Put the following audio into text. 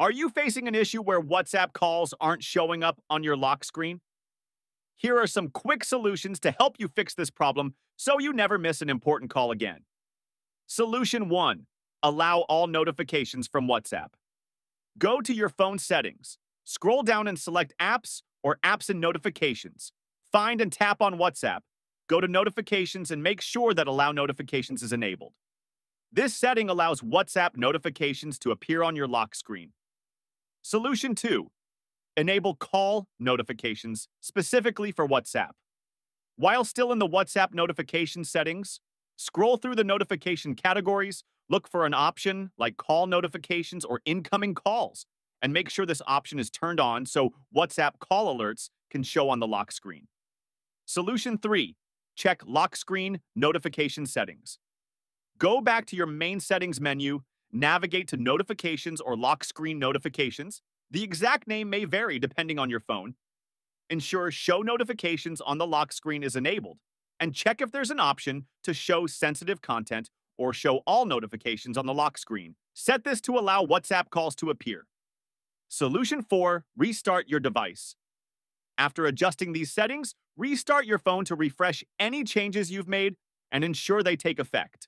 Are you facing an issue where WhatsApp calls aren't showing up on your lock screen? Here are some quick solutions to help you fix this problem so you never miss an important call again. Solution 1. Allow all notifications from WhatsApp. Go to your phone settings. Scroll down and select Apps or Apps and Notifications. Find and tap on WhatsApp. Go to Notifications and make sure that Allow Notifications is enabled. This setting allows WhatsApp notifications to appear on your lock screen. Solution 2. Enable call notifications specifically for WhatsApp. While still in the WhatsApp notification settings, scroll through the notification categories, look for an option like call notifications or incoming calls, and make sure this option is turned on so WhatsApp call alerts can show on the lock screen. Solution 3. Check lock screen notification settings. Go back to your main settings menu. Navigate to Notifications or Lock Screen Notifications. The exact name may vary depending on your phone. Ensure Show Notifications on the lock screen is enabled, and check if there's an option to show sensitive content or show all notifications on the lock screen. Set this to allow WhatsApp calls to appear. Solution 4. Restart your device. After adjusting these settings, restart your phone to refresh any changes you've made and ensure they take effect.